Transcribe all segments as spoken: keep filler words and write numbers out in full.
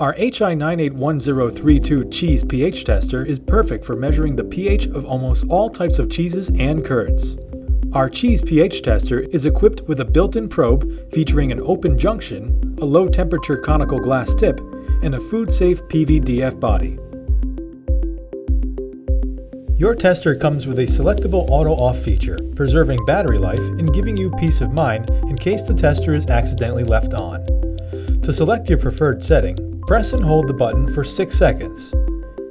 Our H I nine eight one zero three two cheese pH tester is perfect for measuring the pH of almost all types of cheeses and curds. Our cheese pH tester is equipped with a built-in probe featuring an open junction, a low-temperature conical glass tip, and a food-safe P V D F body. Your tester comes with a selectable auto-off feature, preserving battery life and giving you peace of mind in case the tester is accidentally left on. To select your preferred setting, press and hold the button for six seconds.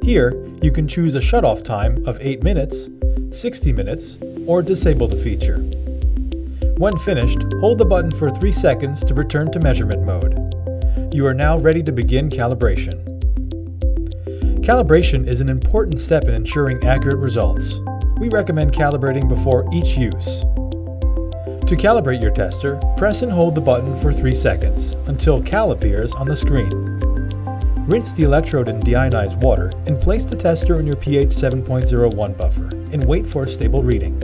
Here, you can choose a shutoff time of eight minutes, sixty minutes, or disable the feature. When finished, hold the button for three seconds to return to measurement mode. You are now ready to begin calibration. Calibration is an important step in ensuring accurate results. We recommend calibrating before each use. To calibrate your tester, press and hold the button for three seconds until Cal appears on the screen. Rinse the electrode in deionized water and place the tester in your pH seven point zero one buffer and wait for a stable reading.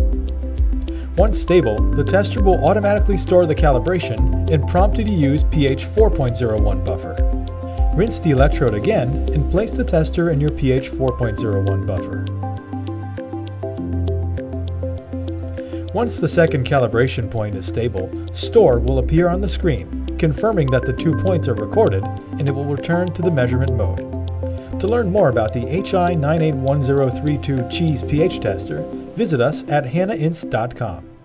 Once stable, the tester will automatically store the calibration and prompt you to use pH four point zero one buffer. Rinse the electrode again and place the tester in your pH four point zero one buffer. Once the second calibration point is stable, Store will appear on the screen, confirming that the two points are recorded, and it will return to the measurement mode. To learn more about the H I nine eight one zero three two cheese pH tester, visit us at hanna inst dot com.